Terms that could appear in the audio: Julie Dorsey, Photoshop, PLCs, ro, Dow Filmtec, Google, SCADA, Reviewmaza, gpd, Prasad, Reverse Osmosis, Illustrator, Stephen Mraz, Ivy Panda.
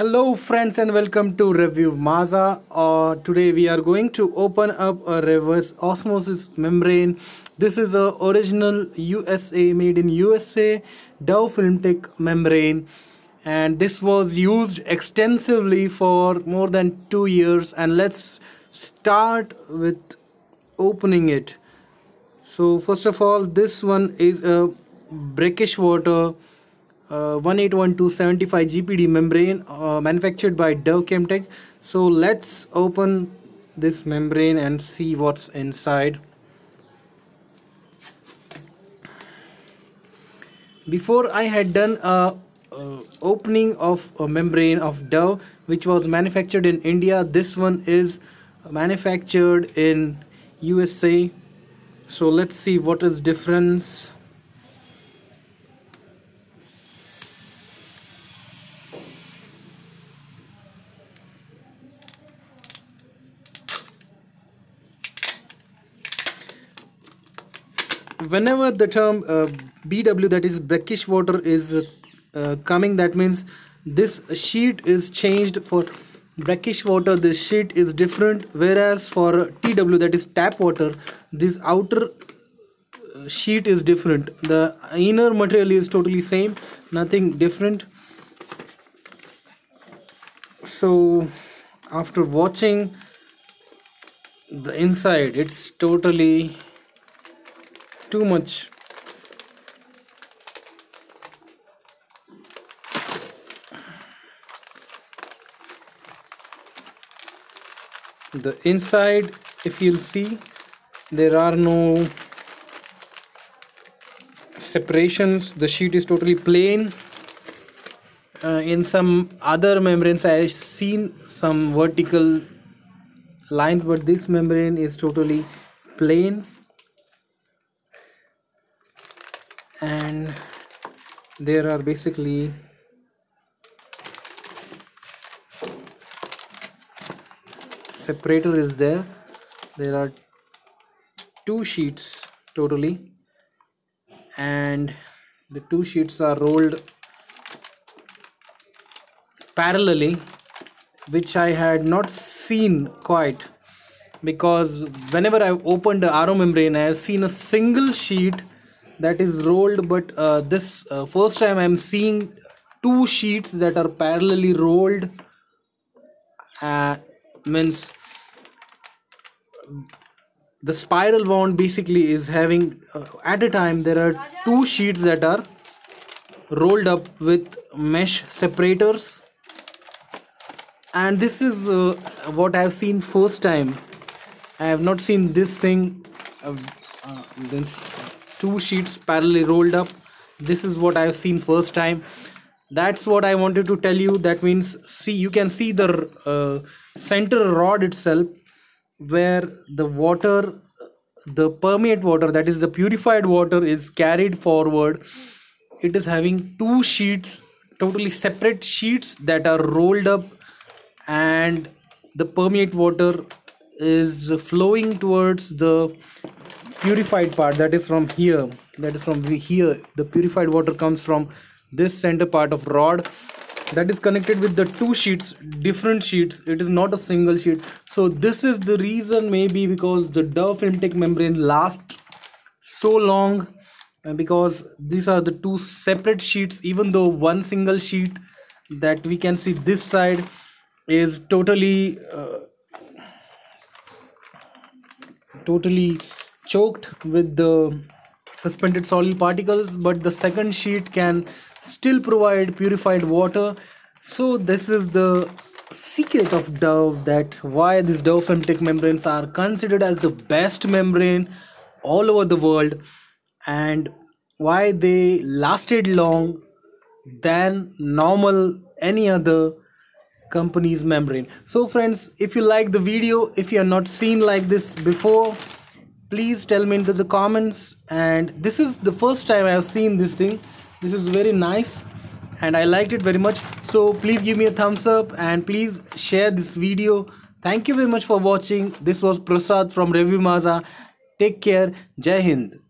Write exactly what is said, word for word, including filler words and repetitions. Hello friends and welcome to Reviewmaza. Uh, today we are going to open up a reverse osmosis membrane. This is a original U S A, made in U S A Dow Filmtec membrane, and this was used extensively for more than two years, and let's start with opening it. So first of all, this one is a brackish water Uh, one eight one two seventy-five G P D membrane uh, manufactured by Dow Filmtec. So let's open this membrane and see what's inside. Before I had done a uh, opening of a membrane of Dow, which was manufactured in India. This one is manufactured in U S A. So let's see what is difference. Whenever the term uh, B W, that is brackish water, is uh, uh, coming, that means this sheet is changed. For brackish water this sheet is different, whereas for T W, that is tap water, this outer sheet is different. The inner material is totally same, nothing different. So after watching the inside, it's totally too much. The inside, if you'll see, there are no separations. The sheet is totally plain. Uh, in some other membranes I have seen some vertical lines, but this membrane is totally plain. And there are basically separator is there. There are two sheets totally, and the two sheets are rolled parallelly, which I had not seen quite, because whenever I've opened the R O membrane I have seen a single sheet that is rolled, but uh, this uh, first time I'm seeing two sheets that are parallelly rolled. Uh, means the spiral wound basically is having uh, at a time there are two sheets that are rolled up with mesh separators, and this is uh, what I've seen first time. I have not seen this thing uh, uh, this. Two sheets parallelly rolled up. This is what I have seen first time. That's what I wanted to tell you. That means, see, you can see the uh, center rod itself, where the water, the permeate water, that is the purified water, is carried forward. It is having two sheets, totally separate sheets that are rolled up, and the permeate water is flowing towards the purified part, that is from here, that is from here. The purified water comes from this center part of rod that is connected with the two sheets, different sheets. It is not a single sheet. So this is the reason, maybe because the Dow Filmtec membrane lasts so long, and because these are the two separate sheets, even though one single sheet that we can see this side is totally uh, totally choked with the suspended solid particles, but the second sheet can still provide purified water. So this is the secret of Dow, that why these Dow Filmtec membranes are considered as the best membrane all over the world, and why they lasted long than normal any other company's membrane. So friends, if you like the video, if you have not seen like this before, please tell me into the comments. And this is the first time I have seen this thing. This is very nice and I liked it very much. So please give me a thumbs up and please share this video. Thank you very much for watching. This was Prasad from Reviewmaza. Take care. Jai Hind.